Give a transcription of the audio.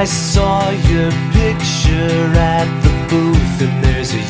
I saw your picture at the booth, and there's a